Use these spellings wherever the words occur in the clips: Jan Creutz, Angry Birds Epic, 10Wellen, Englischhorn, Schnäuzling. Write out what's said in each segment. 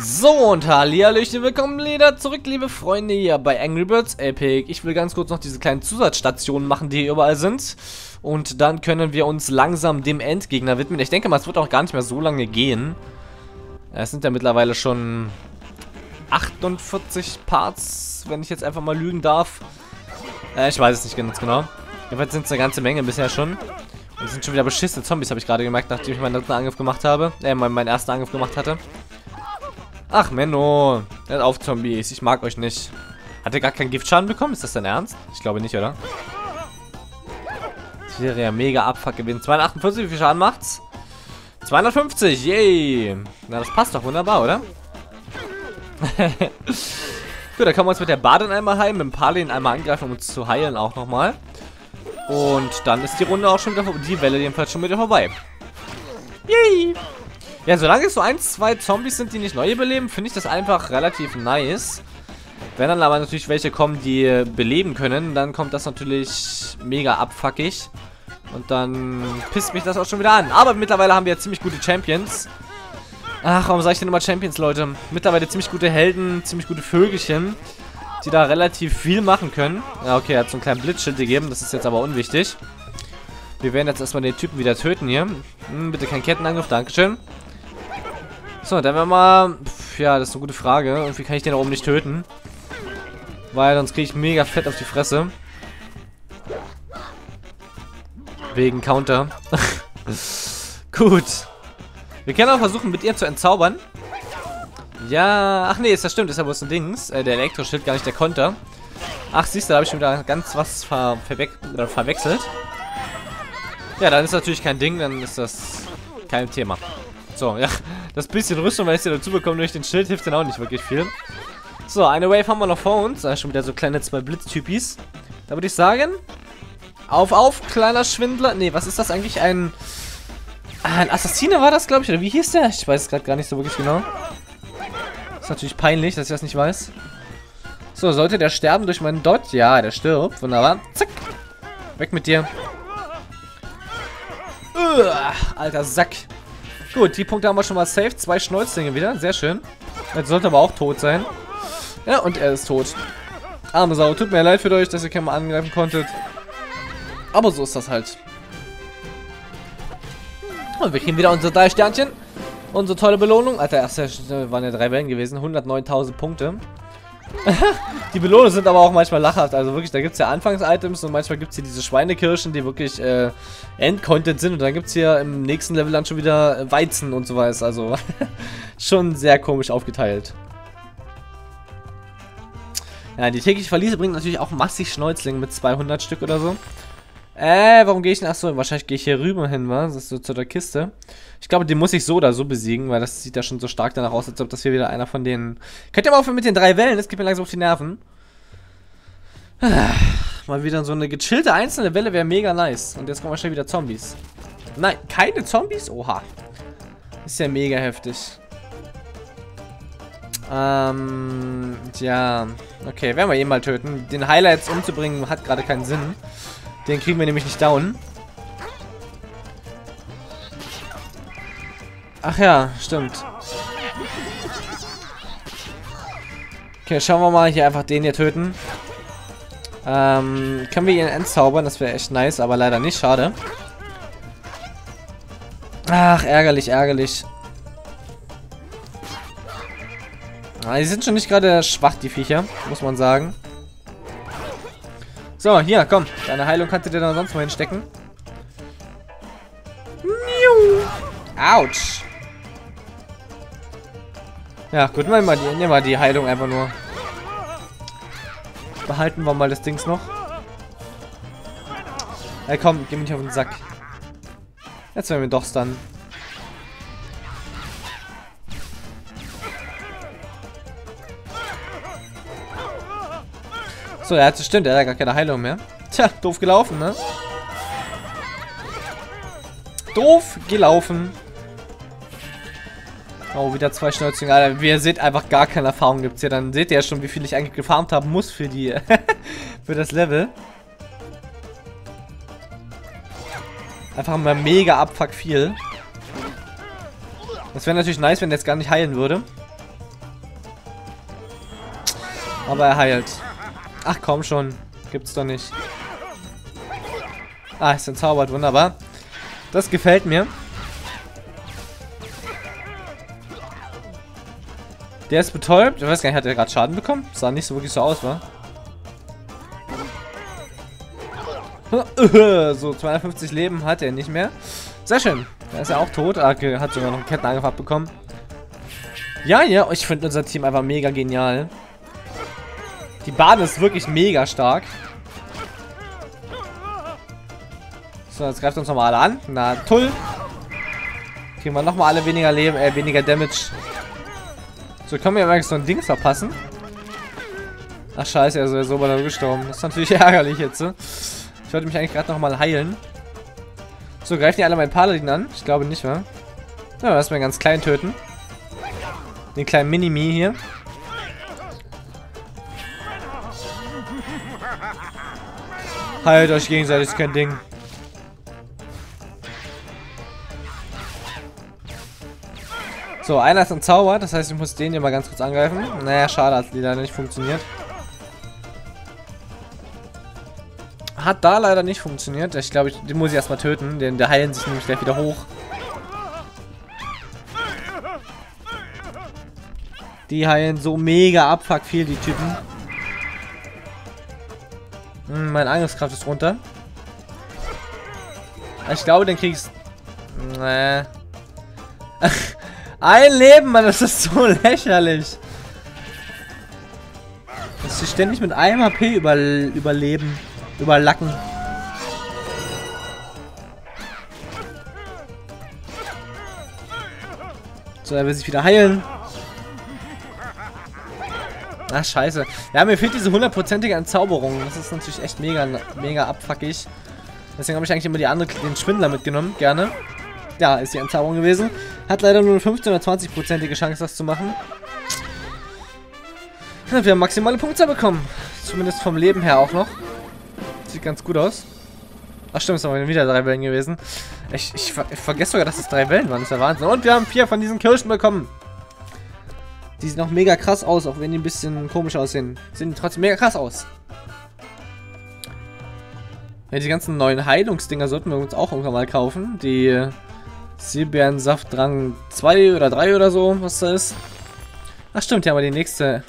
So, und hallihallöchen, willkommen wieder zurück, liebe Freunde, hier bei Angry Birds Epic. Ich will ganz kurz noch diese kleinen Zusatzstationen machen, die hier überall sind. Und dann können wir uns langsam dem Endgegner widmen. Ich denke mal, es wird auch gar nicht mehr so lange gehen. Es sind ja mittlerweile schon 48 Parts, wenn ich jetzt einfach mal lügen darf. Ich weiß es nicht ganz genau. Jedenfalls sind es eine ganze Menge bisher schon. Und es sind schon wieder beschissene Zombies, habe ich gerade gemerkt, nachdem ich meinen dritten Angriff gemacht habe. Meinen ersten Angriff gemacht hatte. Ach, Menno. Hört auf, Zombies. Ich mag euch nicht. Hat er gar keinen Giftschaden bekommen? Ist das dein Ernst? Ich glaube nicht, oder? Das wäre ja mega Abfuck gewesen. 248, wie viel Schaden macht's? 250, yay. Na, das passt doch wunderbar, oder? Gut, dann kommen wir uns mit der Badin einmal heilen, mit dem Palin einmal angreifen, um uns zu heilen auch nochmal. Und dann ist die Runde auch schon wieder vorbei. Die Welle jedenfalls schon wieder vorbei. Yay. Ja, solange es so 1, 2 Zombies sind, die nicht neu beleben, finde ich das einfach relativ nice. Wenn dann aber natürlich welche kommen, die beleben können, dann kommt das natürlich mega abfuckig. Und dann pisst mich das auch schon wieder an. Aber mittlerweile haben wir ja ziemlich gute Champions. Ach, warum sage ich denn immer Champions, Leute? Mittlerweile ziemlich gute Helden, ziemlich gute Vögelchen, die da relativ viel machen können. Ja, okay, er hat so einen kleinen Blitzschild gegeben, das ist jetzt aber unwichtig. Wir werden jetzt erstmal den Typen wieder töten hier. Hm, bitte kein Kettenangriff, dankeschön. So, dann werden wir mal... Ja, das ist eine gute Frage. Irgendwie kann ich den da oben nicht töten. Weil sonst kriege ich mega fett auf die Fresse. Wegen Counter. Gut. Wir können auch versuchen, mit ihr zu entzaubern. Ja... Ach nee, ist das stimmt. Ist ja bloß ein Dings. Der Elektroschild, gar nicht der Konter. Ach, siehst du, da habe ich schon wieder ganz was verwechselt. Ja, dann ist natürlich kein Ding. Dann ist das kein Thema. So, ja... Das bisschen Rüstung, wenn ich sie dazu bekomme durch den Schild, hilft dann auch nicht wirklich viel. So, eine Wave haben wir noch vor uns. Da ist schon wieder so kleine 2 Blitztypis. Da würde ich sagen... Auf, kleiner Schwindler. Nee, was ist das eigentlich? Ein Assassine war das, glaube ich. Oder wie hieß der? Ich weiß es gerade gar nicht so wirklich genau. Ist natürlich peinlich, dass ich das nicht weiß. So, sollte der sterben durch meinen Dodge? Ja, der stirbt. Wunderbar. Zack. Weg mit dir. Alter Sack. Gut, die Punkte haben wir schon mal safe. 2 Schnäuzlinge wieder. Sehr schön. Jetzt sollte aber auch tot sein. Ja, und er ist tot. Arme Sau. Tut mir leid für euch, dass ihr keinen mal angreifen konntet. Aber so ist das halt. Und wir kriegen wieder unsere 3 Sternchen. Unsere tolle Belohnung. Alter, das waren ja 3 Wellen gewesen. 109.000 Punkte. Die Belohnungen sind aber auch manchmal lachhaft. Also wirklich, da gibt es ja Anfangs-Items und manchmal gibt es hier diese Schweinekirschen, die wirklich End-Content sind. Und dann gibt es hier im nächsten Level dann schon wieder Weizen und so was. Also schon sehr komisch aufgeteilt. Ja, die tägliche Verliese bringt natürlich auch massig Schnäuzlinge mit 200 Stück oder so. Warum gehe ich denn? Achso, wahrscheinlich gehe ich hier rüber hin, was? Das ist so zu der Kiste. Ich glaube, den muss ich so oder so besiegen, weil das sieht ja schon so stark danach aus, als ob das hier wieder einer von denen... Könnt ihr mal aufhören mit den 3 Wellen? Das geht mir langsam auf die Nerven. Mal wieder so eine gechillte einzelne Welle wäre mega nice. Und jetzt kommen wir schnell wieder Zombies. Nein, keine Zombies? Oha. Ist ja mega heftig. Tja. Okay, werden wir ihn mal töten. Den Heiler jetzt umzubringen hat gerade keinen Sinn. Den kriegen wir nämlich nicht down. Ach ja, stimmt. Okay, schauen wir mal. Hier einfach den hier töten. Können wir ihn entzaubern? Das wäre echt nice, aber leider nicht. Schade. Ach, ärgerlich, ärgerlich. Die sind schon nicht gerade schwach, die Viecher, muss man sagen. So, hier, komm. Deine Heilung kannst du dir dann sonst mal hinstecken. Autsch. Ja, gut, nehmen wir die Heilung einfach nur. Behalten wir mal das Dings noch. Ey, komm, geh mir nicht auf den Sack. Jetzt werden wir doch stunnen. So, er hat stimmt, er hat gar keine Heilung mehr. Tja, doof gelaufen, ne? Doof gelaufen. Oh, wieder 2 Schnäuzchen. Alter, wie ihr seht, einfach gar keine Erfahrung gibt es hier. Dann seht ihr ja schon, wie viel ich eigentlich gefarmt haben muss für die für das Level. Einfach mal mega abfuck viel. Das wäre natürlich nice, wenn der jetzt gar nicht heilen würde. Aber er heilt. Ach komm schon. Gibt's doch nicht. Ah, ist entzaubert. Wunderbar. Das gefällt mir. Der ist betäubt. Ich weiß gar nicht, hat er gerade Schaden bekommen? Sah nicht so wirklich so aus, wa? So, 250 Leben hat er nicht mehr. Sehr schön. Da ist er auch tot. Ah, okay, hat sogar noch einen Kettenangriff abbekommen. Ja, ich finde unser Team einfach mega genial. Die Bahn ist wirklich mega stark. So, jetzt greift uns nochmal alle an. Na, toll. Kriegen wir nochmal alle weniger Leben, weniger Damage. So, können wir übrigens so ein Dings verpassen. Ach, scheiße, er ist sowieso bei der gestorben. Das ist natürlich ärgerlich jetzt. So. Ich wollte mich eigentlich gerade nochmal heilen. So, greifen die alle meinen Paladin an? Ich glaube nicht, wa? Ja, lass mal einen ganz kleinen töten. Den kleinen Mini-Mi hier. Heilt euch gegenseitig, ist kein Ding. So, einer ist ein Zauber, das heißt, ich muss den hier mal ganz kurz angreifen. Naja, schade, hat die leider nicht funktioniert. Hat da leider nicht funktioniert. Ich glaube, den muss ich erstmal töten, denn der heilen sich nämlich gleich wieder hoch. Die heilen so mega abfuck viel, die Typen. Hm, meine Angriffskraft ist runter. Ich glaube, den kriegst... Nee. Ein Leben, Mann, das ist so lächerlich. Dass sie ständig mit einem HP überleben. Überlacken. So, er will sich wieder heilen. Ach, scheiße. Ja, mir fehlt diese hundertprozentige Entzauberung. Das ist natürlich echt mega, mega abfuckig. Deswegen habe ich eigentlich immer die andere, den Schwindler mitgenommen. Gerne. Ja, ist die Entzauberung gewesen. Hat leider nur eine 15- oder 20-prozentige Chance, das zu machen. Ja, wir haben maximale Punkte bekommen. Zumindest vom Leben her auch noch. Sieht ganz gut aus. Ach stimmt, es waren wieder 3 Wellen gewesen. Ich vergesse sogar, dass es 3 Wellen waren. Das ist ja Wahnsinn. Und wir haben 4 von diesen Kirschen bekommen. Die sehen auch mega krass aus, auch wenn die ein bisschen komisch aussehen. Sehen trotzdem mega krass aus. Ja, die ganzen neuen Heilungsdinger sollten wir uns auch irgendwann mal kaufen. Die Silberensaft Rang 2 oder 3 oder so, was da ist. Ach stimmt, hier haben wir die nächste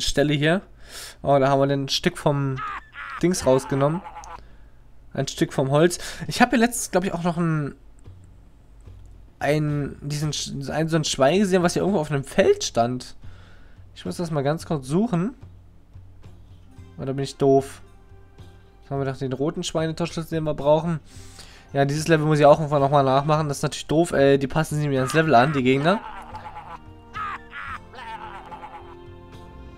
Stelle hier. Oh, da haben wir ein Stück vom Dings rausgenommen. Ein Stück vom Holz. Ich habe hier letztens, glaube ich, auch noch so ein Schwein gesehen, was hier irgendwo auf einem Feld stand. Ich muss das mal ganz kurz suchen. Oder bin ich doof? Jetzt haben wir noch den roten Schweinetorschlüssel, den wir brauchen. Ja, dieses Level muss ich auch irgendwann nochmal nachmachen. Das ist natürlich doof, die passen sich nicht ans Level an, die Gegner.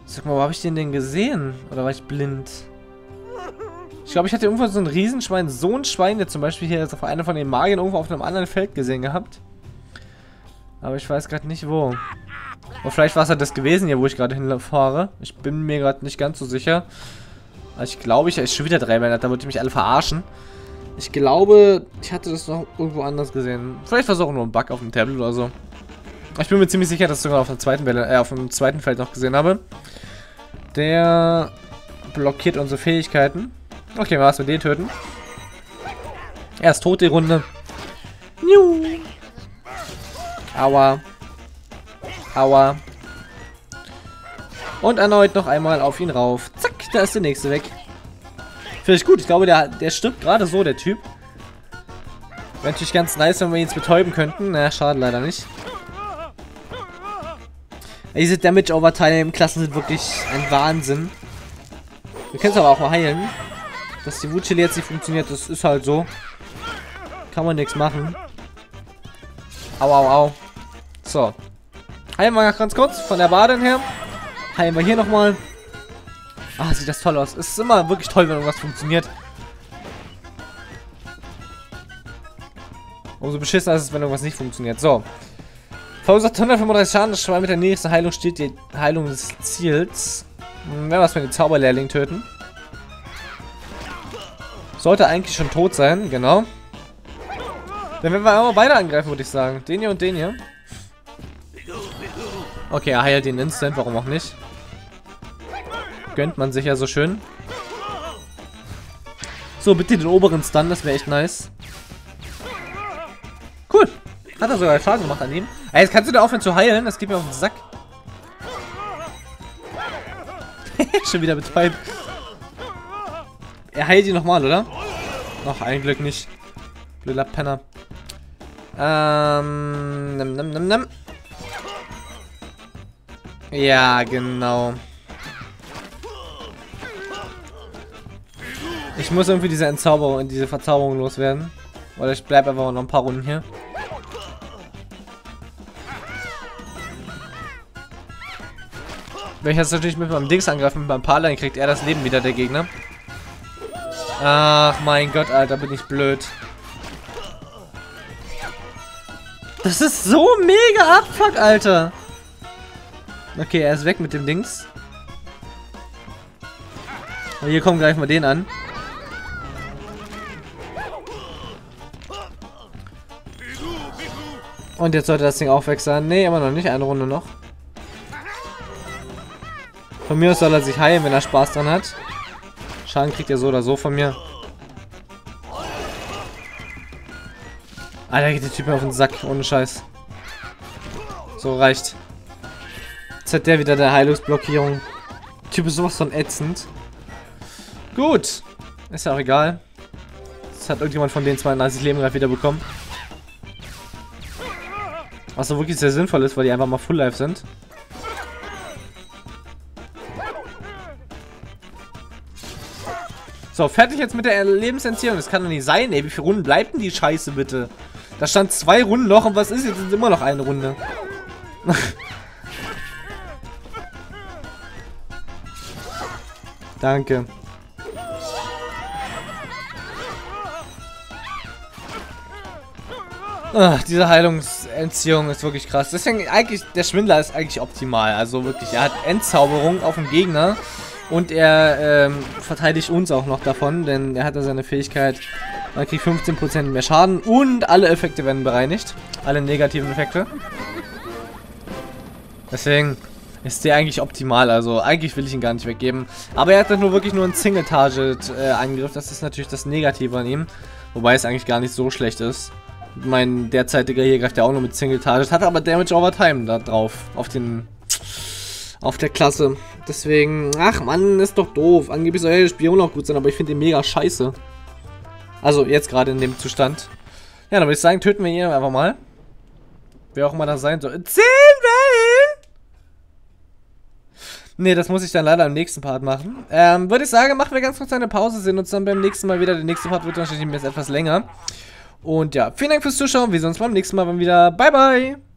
Sag mal, wo habe ich den denn gesehen? Oder war ich blind? Ich glaube, ich hatte irgendwo so ein Riesenschwein, so ein Schwein, der zum Beispiel hier auf einer von den Magiern irgendwo auf einem anderen Feld gesehen gehabt. Aber ich weiß gerade nicht wo. Und vielleicht war es halt das gewesen hier, wo ich gerade hinfahre. Ich bin mir gerade nicht ganz so sicher. Aber ich glaube, ich ist schon wieder 3 Männer, da wollte ich mich alle verarschen. Ich glaube, ich hatte das noch irgendwo anders gesehen. Vielleicht war es auch nur ein Bug auf dem Tablet oder so. Ich bin mir ziemlich sicher, dass ich sogar auf dem zweiten Feld noch gesehen habe. Der blockiert unsere Fähigkeiten. Okay, was mit den töten. Er ist tot, die Runde. Juhu. Aua. Aua. Und erneut noch einmal auf ihn rauf. Zack, da ist der nächste weg. Finde ich gut. Ich glaube, der stirbt gerade so, der Typ. Wäre natürlich ganz nice, wenn wir ihn jetzt betäuben könnten. Na, schade, leider nicht. Diese Damage-Over-Teile im Klassen sind wirklich ein Wahnsinn. Wir können es aber auch mal heilen. Dass die Wutschelle jetzt nicht funktioniert, das ist halt so. Kann man nichts machen. Au, au, au. So. Heilen wir ganz kurz von der Bahn her. Heilen wir hier nochmal. Ah, sieht das toll aus. Es ist immer wirklich toll, wenn irgendwas funktioniert. Umso beschissener ist es, wenn irgendwas nicht funktioniert. So. Verursacht 135 Schaden. Das Schwein mit der nächsten Heilung steht die Heilung des Ziels. Wenn wir es mit dem Zauberlehrling töten. Sollte eigentlich schon tot sein, genau. Dann werden wir aber beide angreifen, würde ich sagen. Den hier und den hier. Okay, er heilt den instant, warum auch nicht. gönnt man sich ja so schön. So, bitte den oberen Stun, das wäre echt nice. Cool. Hat er sogar Schaden gemacht an ihm. Ey, jetzt kannst du da aufhören zu heilen, das geht mir auf den Sack. Schon wieder betäubt. Er heilt ihn nochmal, oder? Ach, ein Glück nicht. Blöder Penner. Ja, genau. Ich muss irgendwie diese Entzauberung und diese Verzauberung loswerden. Oder ich bleibe einfach noch ein paar Runden hier. Wenn ich das natürlich mit meinem Dings angreife, mit meinem Paladin, kriegt er das Leben wieder, der Gegner. Ach mein Gott, Alter, bin ich blöd. Das ist so mega abfuck, Alter. Okay, er ist weg mit dem Dings. Und hier kommen gleich mal den an. Und jetzt sollte das Ding auch weg sein. Nee, immer noch nicht. Eine Runde noch. Von mir aus soll er sich heilen, wenn er Spaß dran hat. Schaden kriegt er so oder so von mir. Alter, geht der Typ auf den Sack. Ohne Scheiß. So, reicht. Jetzt hat der wieder der Heilungsblockierung. Der Typ ist sowas von ätzend. Gut. Ist ja auch egal. Jetzt hat irgendjemand von den 32 Leben gerade wieder bekommen. Was so wirklich sehr sinnvoll ist, weil die einfach mal Full Life sind. So, fertig jetzt mit der Lebensentziehung. Das kann doch nicht sein, ey. Wie viele Runden bleibt denn die Scheiße, bitte? Da stand 2 Runden noch und was ist jetzt? Sind immer noch eine Runde. Danke. Ach, diese Heilungsentziehung ist wirklich krass. Deswegen eigentlich, der Schwindler ist eigentlich optimal. Also wirklich, er hat Entzauberung auf dem Gegner. Und er verteidigt uns auch noch davon, denn er hat ja seine Fähigkeit, man kriegt 15% mehr Schaden und alle Effekte werden bereinigt. Alle negativen Effekte. Deswegen ist der eigentlich optimal, also eigentlich will ich ihn gar nicht weggeben. Aber er hat dann nur wirklich nur einen Single-Target-Angriff, das ist natürlich das Negative an ihm. Wobei es eigentlich gar nicht so schlecht ist. Mein derzeitiger hier greift ja auch nur mit Single-Target, hat aber Damage over Time da drauf, auf den... auf der Klasse. Deswegen, ach Mann, ist doch doof. Angeblich soll der Spion auch gut sein, aber ich finde den mega scheiße. Also jetzt gerade in dem Zustand. Ja, dann würde ich sagen, töten wir ihn einfach mal. Wer auch immer das sein soll. 10 Wellen! Ne, das muss ich dann leider im nächsten Part machen. Würde ich sagen, machen wir ganz kurz eine Pause, sehen uns dann beim nächsten Mal wieder. Der nächste Part wird wahrscheinlich jetzt etwas länger. Und ja, vielen Dank fürs Zuschauen. Wir sehen uns beim nächsten Mal wieder. Bye, bye!